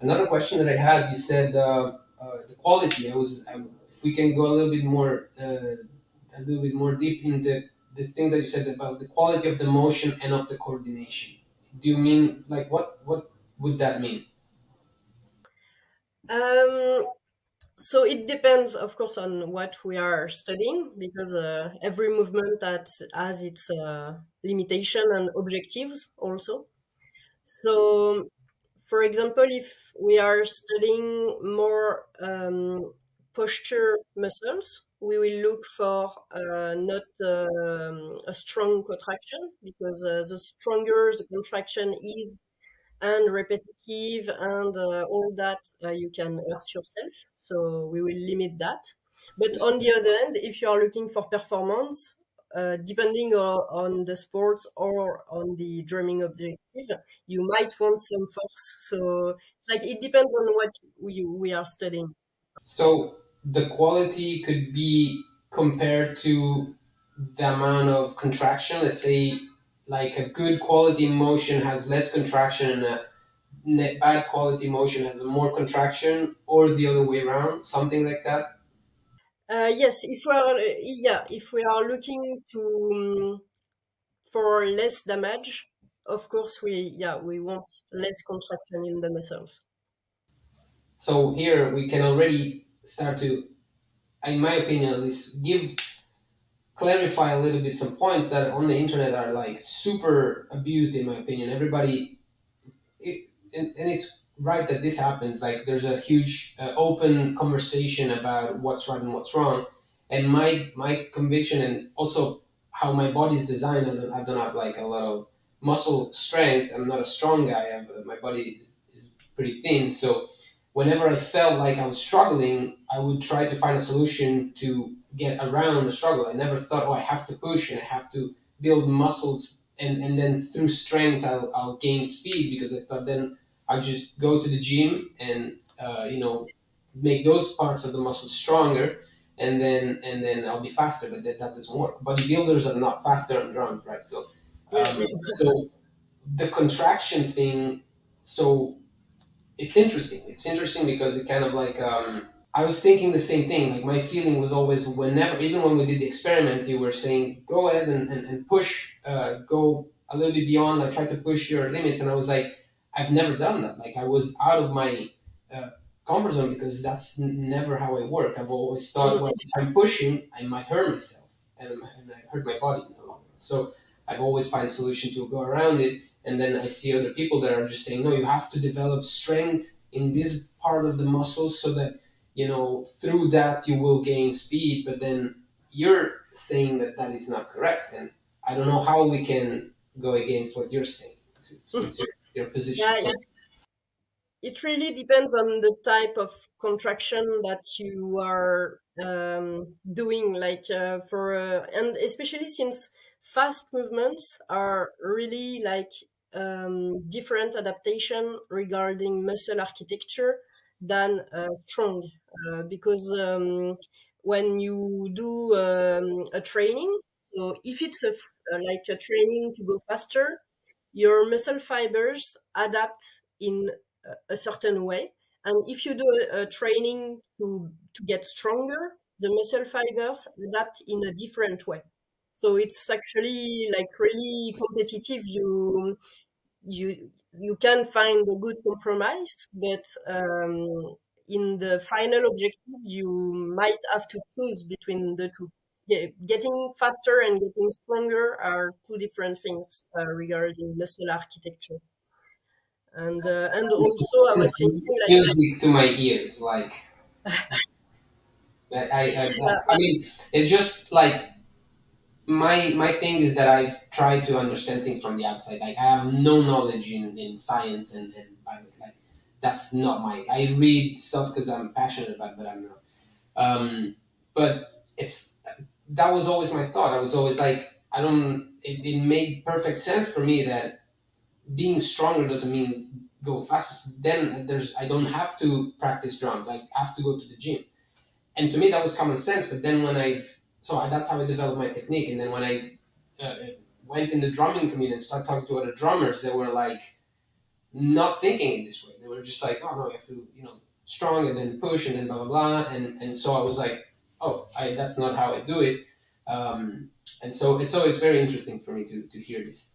Another question that I had, you said the quality. If we can go a little bit more deep in the thing that you said about the quality of the motion and of the coordination. Do you mean like what would that mean? So it depends, of course, on what we are studying, because every movement that has its limitation and objectives also. So, for example, if we are studying more posture muscles, we will look for not a strong contraction, because the stronger the contraction is, and repetitive and all that, you can hurt yourself. So we will limit that. But on the other hand, if you are looking for performance, depending on the sports or on the drumming objective, you might want some force. So like it depends on what we are studying. So the quality could be compared to the amount of contraction. Let's say like a good quality motion has less contraction and a bad quality motion has more contraction, or the other way around, something like that. Yes, if we are looking to for less damage, of course we want less contraction in the muscles. So here we can already start to, in my opinion at least, clarify a little bit some points that on the internet are like super abused, in my opinion. Everybody, and it's right that this happens, like there's a huge open conversation about what's right and what's wrong. And my conviction, and also how my body's designed, I don't have like a lot of muscle strength. I'm not a strong guy. My body is pretty thin. So whenever I felt like I was struggling, I would try to find a solution to get around the struggle. I never thought, oh, I have to push and I have to build muscles, and then through strength I'll gain speed, because I thought then I'll just go to the gym and make those parts of the muscles stronger, and then I'll be faster. But that doesn't work. Bodybuilders are not faster on drums, right? So so the contraction thing, so it's interesting because it kind of like I was thinking the same thing. Like my feeling was always, whenever, even when we did the experiment, you were saying, go ahead and push, go a little bit beyond, like try to push your limits. And I was like, I've never done that. Like I was out of my comfort zone, because that's never how I work. I've always thought, well, if I'm pushing, I might hurt myself and I hurt my body in the long run. So I've always find solution to go around it. And then I see other people that are just saying, no, you have to develop strength in this part of the muscles so that, through that you will gain speed. But then you're saying that is not correct, and I don't know how we can go against what you're saying, since your position. Yeah. It really depends on the type of contraction that you are doing, and especially since fast movements are really like different adaptation regarding muscle architecture than strong, because when you do a training, so if it's a training to go faster, your muscle fibers adapt in a certain way, and if you do a training to get stronger, the muscle fibers adapt in a different way. So it's actually like really competitive. You can find a good compromise, but in the final objective, you might have to choose between the two. Yeah, getting faster and getting stronger are two different things regarding muscle architecture. And also, I was thinking like music to my ears. Like I mean, it just like. My thing is that I've tried to understand things from the outside. Like I have no knowledge in science and like that's not my. I read stuff because I'm passionate about it, but I'm not. But that was always my thought. I was always like, I don't. It made perfect sense for me that being stronger doesn't mean go faster. Then I don't have to practice drums. I have to go to the gym, and to me that was common sense. But then so that's how I developed my technique. And then when I went in the drumming community and started talking to other drummers, they were like, not thinking in this way. They were just like, oh no, you have to, you know, strong and then push and then blah, blah, blah. And so I was like, oh, that's not how I do it. And so it's always very interesting for me to hear this.